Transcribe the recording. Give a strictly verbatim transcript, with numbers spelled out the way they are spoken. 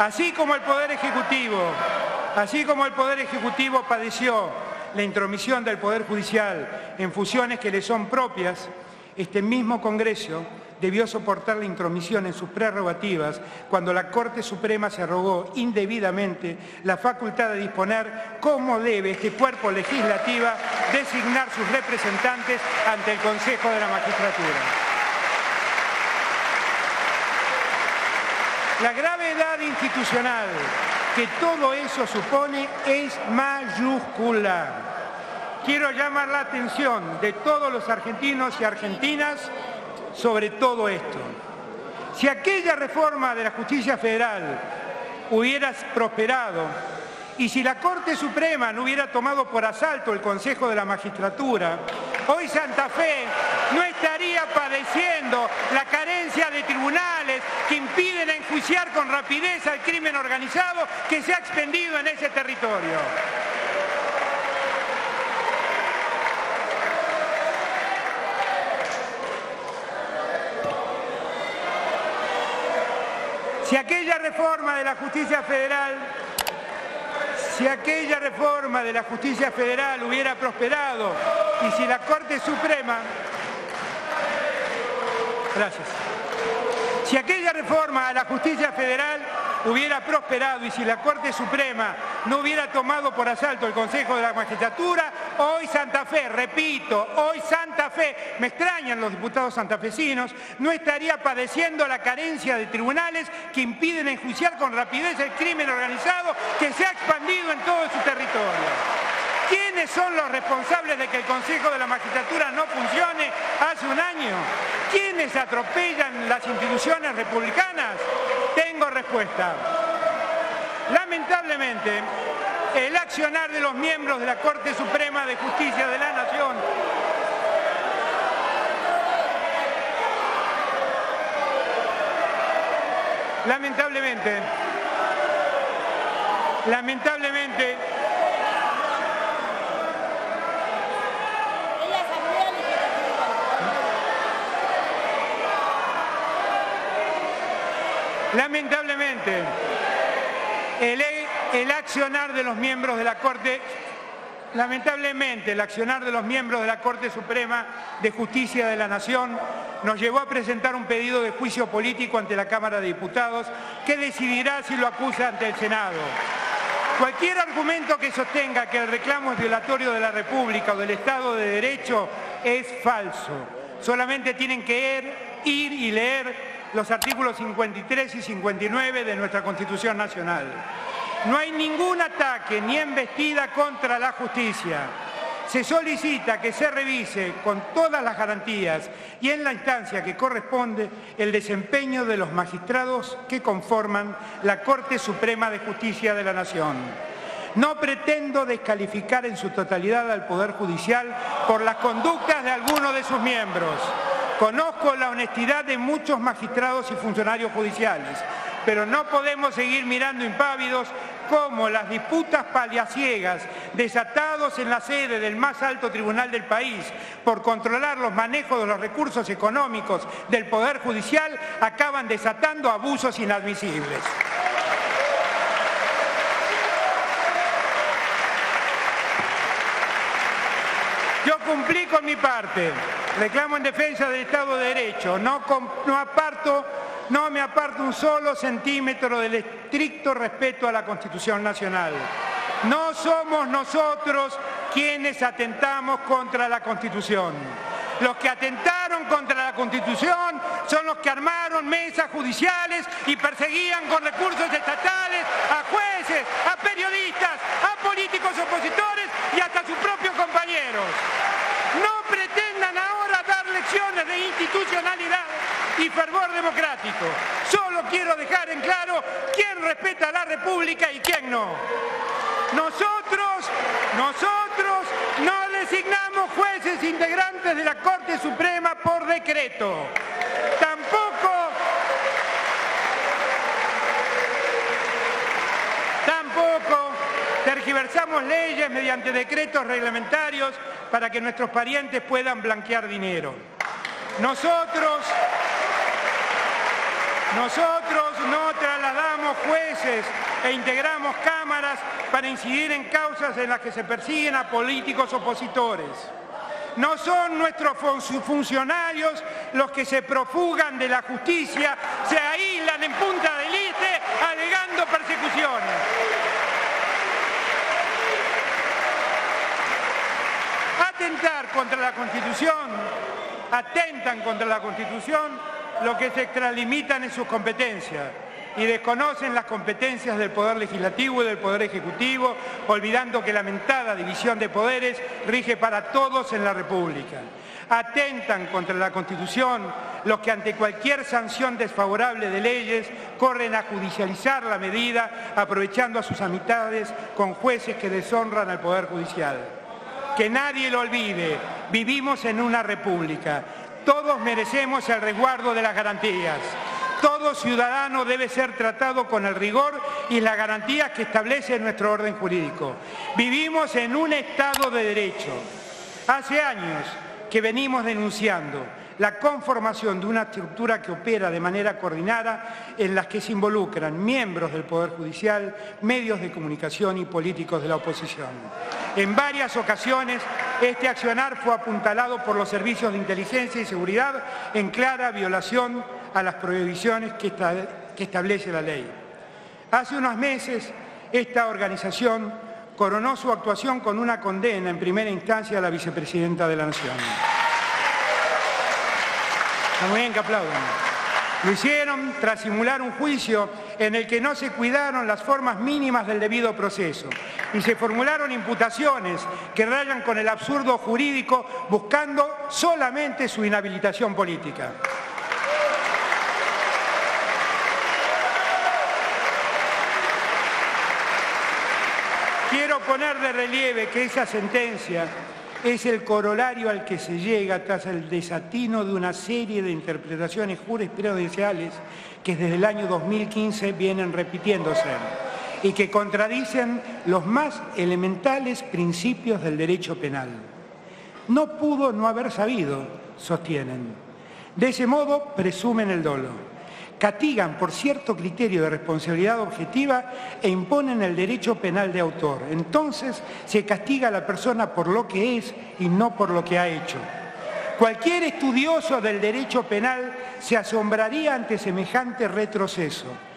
Así como el Poder Ejecutivo, así como el Poder Ejecutivo padeció la intromisión del Poder Judicial en fusiones que le son propias, este mismo Congreso debió soportar la intromisión en sus prerrogativas cuando la Corte Suprema se arrogó indebidamente la facultad de disponer cómo debe este cuerpo legislativo designar sus representantes ante el Consejo de la Magistratura. La gravedad institucional que todo eso supone es mayúscula. Quiero llamar la atención de todos los argentinos y argentinas sobre todo esto. Si aquella reforma de la Justicia Federal hubiera prosperado y si la Corte Suprema no hubiera tomado por asalto el Consejo de la Magistratura, hoy Santa Fe no estaría padeciendo la carencia de tribunales que impiden enjuiciar con rapidez al crimen organizado que se ha extendido en ese territorio. Si aquella reforma de la Justicia Federal, si aquella reforma de la Justicia Federal hubiera prosperado y si la Corte Suprema, gracias, si aquella reforma a la Justicia Federal hubiera prosperado y si la Corte Suprema no hubiera tomado por asalto el Consejo de la Magistratura, hoy Santa Fe, repito, hoy Santa Fe, me extrañan los diputados santafesinos, no estaría padeciendo la carencia de tribunales que impiden enjuiciar con rapidez el crimen organizado que se ha expandido en todo su territorio. ¿Quiénes son los responsables de que el Consejo de la Magistratura no funcione hace un año? ¿Quiénes atropellan las instituciones republicanas? Tengo respuesta. Lamentablemente, el accionar de los miembros de la Corte Suprema de Justicia de la Nación lamentablemente, lamentablemente Lamentablemente, el, el accionar de los miembros de la Corte, lamentablemente el accionar de los miembros de la Corte Suprema de Justicia de la Nación nos llevó a presentar un pedido de juicio político ante la Cámara de Diputados que decidirá si lo acusa ante el Senado. Cualquier argumento que sostenga que el reclamo es violatorio de la República o del Estado de Derecho es falso. Solamente tienen que ir, ir y leer los artículos cincuenta y tres y cincuenta y nueve de nuestra Constitución Nacional. No hay ningún ataque ni embestida contra la justicia. Se solicita que se revise con todas las garantías y en la instancia que corresponde el desempeño de los magistrados que conforman la Corte Suprema de Justicia de la Nación. No pretendo descalificar en su totalidad al Poder Judicial por las conductas de algunos de sus miembros. Conozco la honestidad de muchos magistrados y funcionarios judiciales, pero no podemos seguir mirando impávidos cómo las disputas paliaciegas desatados en la sede del más alto tribunal del país por controlar los manejos de los recursos económicos del Poder Judicial acaban desatando abusos inadmisibles. Yo cumplí con mi parte. Reclamo en defensa del Estado de Derecho. No, no, aparto, no me aparto un solo centímetro del estricto respeto a la Constitución Nacional. No somos nosotros quienes atentamos contra la Constitución. Los que atentaron contra la Constitución son los que armaron mesas judiciales y perseguían con recursos estatales a jueces, a periodistas, a políticos opositores y hasta a sus propios compañeros. No pretendan ahora dar lecciones de institucionalidad y fervor democrático. Solo quiero dejar en claro quién respeta a la República y quién no. Nosotros, nosotros no designamos jueces integrantes de la Corte Suprema por decreto. Tampoco, tampoco tergiversamos leyes mediante decretos reglamentarios para que nuestros parientes puedan blanquear dinero. Nosotros, nosotros no trasladamos nombramos jueces e integramos cámaras para incidir en causas en las que se persiguen a políticos opositores. No son nuestros funcionarios los que se profugan de la justicia, se aíslan en Punta del Este alegando persecuciones. Atentar contra la Constitución, atentan contra la Constitución lo que se extralimitan en sus competencias y desconocen las competencias del Poder Legislativo y del Poder Ejecutivo, olvidando que la lamentada división de poderes rige para todos en la República. Atentan contra la Constitución los que ante cualquier sanción desfavorable de leyes corren a judicializar la medida, aprovechando a sus amistades con jueces que deshonran al Poder Judicial. Que nadie lo olvide, vivimos en una república. Todos merecemos el resguardo de las garantías. Todo ciudadano debe ser tratado con el rigor y las garantías que establece nuestro orden jurídico. Vivimos en un Estado de Derecho. Hace años que venimos denunciando la conformación de una estructura que opera de manera coordinada en las que se involucran miembros del Poder Judicial, medios de comunicación y políticos de la oposición. En varias ocasiones, este accionar fue apuntalado por los servicios de inteligencia y seguridad en clara violación a las prohibiciones que, esta, que establece la ley. Hace unos meses, esta organización coronó su actuación con una condena en primera instancia a la vicepresidenta de la Nación. Muy bien, que aplaudan. Lo hicieron tras simular un juicio en el que no se cuidaron las formas mínimas del debido proceso y se formularon imputaciones que rayan con el absurdo jurídico buscando solamente su inhabilitación política. Quiero poner de relieve que esa sentencia es el corolario al que se llega tras el desatino de una serie de interpretaciones jurisprudenciales que desde el año dos mil quince vienen repitiéndose y que contradicen los más elementales principios del derecho penal. No pudo no haber sabido, sostienen. De ese modo presumen el dolo. Castigan por cierto criterio de responsabilidad objetiva e imponen el derecho penal de autor. Entonces se castiga a la persona por lo que es y no por lo que ha hecho. Cualquier estudioso del derecho penal se asombraría ante semejante retroceso.